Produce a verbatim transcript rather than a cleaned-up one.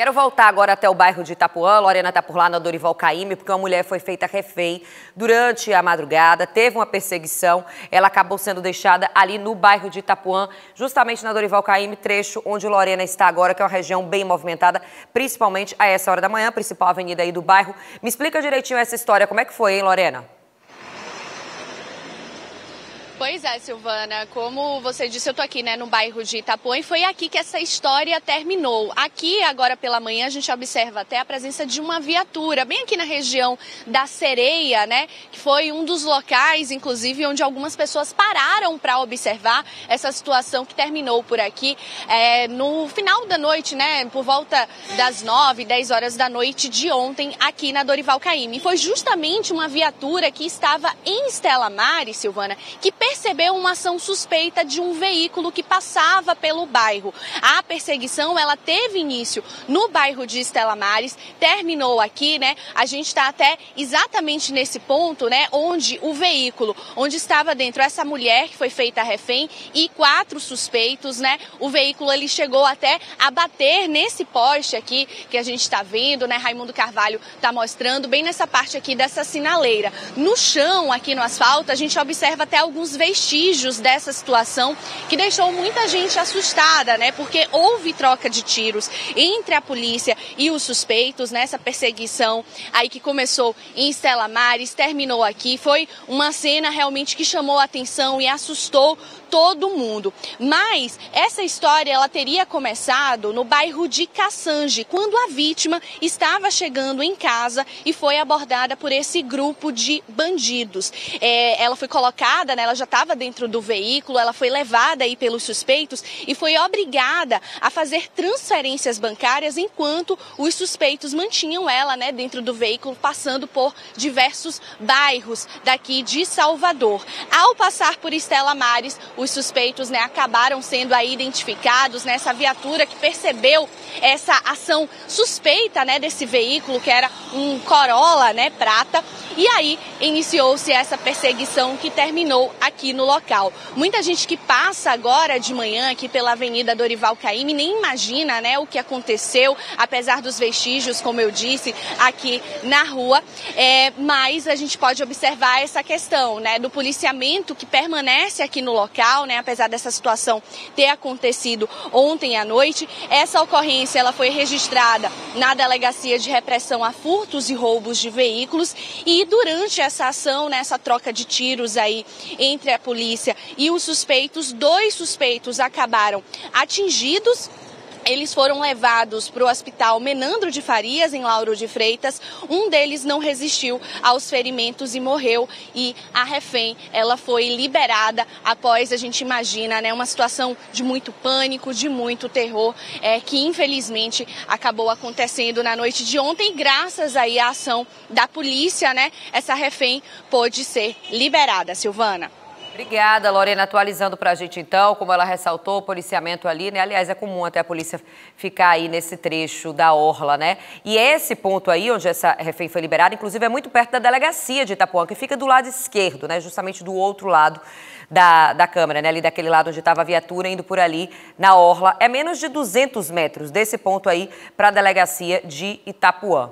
Quero voltar agora até o bairro de Itapuã. A Lorena está por lá na Dorival Caymmi, porque uma mulher foi feita refém durante a madrugada, teve uma perseguição, ela acabou sendo deixada ali no bairro de Itapuã, justamente na Dorival Caymmi, trecho onde Lorena está agora, que é uma região bem movimentada, principalmente a essa hora da manhã, principal avenida aí do bairro. Me explica direitinho essa história, como é que foi, hein, Lorena? Pois é, Silvana, como você disse, eu tô aqui, né, no bairro de Itapuã, e foi aqui que essa história terminou. Aqui, agora pela manhã, a gente observa até a presença de uma viatura, bem aqui na região da Sereia, né, que foi um dos locais, inclusive, onde algumas pessoas pararam para observar essa situação que terminou por aqui é, no final da noite, né, por volta das nove, dez horas da noite de ontem, aqui na Dorival Caymmi. E foi justamente uma viatura que estava em Stella Maris, Silvana, que percebeu uma ação suspeita de um veículo que passava pelo bairro. A perseguição, ela teve início no bairro de Stella Maris, terminou aqui, né? A gente está até exatamente nesse ponto, né? Onde o veículo, onde estava dentro essa mulher que foi feita refém e quatro suspeitos, né? O veículo, ele chegou até a bater nesse poste aqui que a gente está vendo, né? Raimundo Carvalho está mostrando, bem nessa parte aqui dessa sinaleira. No chão, aqui no asfalto, a gente observa até alguns vestígios dessa situação que deixou muita gente assustada, né? Porque houve troca de tiros entre a polícia e os suspeitos nessa perseguição aí que começou em Stella Maris, terminou aqui. Foi uma cena realmente que chamou a atenção e assustou todo mundo. Mas essa história, ela teria começado no bairro de Cassange, quando a vítima estava chegando em casa e foi abordada por esse grupo de bandidos. É, ela foi colocada, né, ela já estava dentro do veículo, ela foi levada aí pelos suspeitos e foi obrigada a fazer transferências bancárias enquanto os suspeitos mantinham ela, né, dentro do veículo, passando por diversos bairros daqui de Salvador. Ao passar por Stella Maris, os suspeitos, né, acabaram sendo aí identificados nessa viatura que percebeu essa ação suspeita, né, desse veículo, que era um Corolla, né, prata. E aí iniciou-se essa perseguição que terminou aqui no local. Muita gente que passa agora de manhã aqui pela avenida Dorival Caymmi nem imagina, né, o que aconteceu, apesar dos vestígios, como eu disse, aqui na rua. É, mas a gente pode observar essa questão, né, do policiamento que permanece aqui no local, né, apesar dessa situação ter acontecido ontem à noite. Essa ocorrência, ela foi registrada na Delegacia de Repressão a Furtos e Roubos de Veículos, e durante essa ação, né, essa troca de tiros aí entre a polícia e os suspeitos, dois suspeitos acabaram atingidos. Eles foram levados para o hospital Menandro de Farias, em Lauro de Freitas. Um deles não resistiu aos ferimentos e morreu. E a refém, ela foi liberada após, a gente imagina, né, uma situação de muito pânico, de muito terror, é, que infelizmente acabou acontecendo na noite de ontem. E graças aí à ação da polícia, né, essa refém pôde ser liberada, Silvana. Obrigada, Lorena, atualizando para a gente então, como ela ressaltou, o policiamento ali, né? Aliás, é comum até a polícia ficar aí nesse trecho da orla, né? E esse ponto aí, onde essa refém foi liberada, inclusive é muito perto da delegacia de Itapuã, que fica do lado esquerdo, né? Justamente do outro lado da, da câmara, né? Ali daquele lado onde estava a viatura, indo por ali na orla. É menos de duzentos metros desse ponto aí para a delegacia de Itapuã.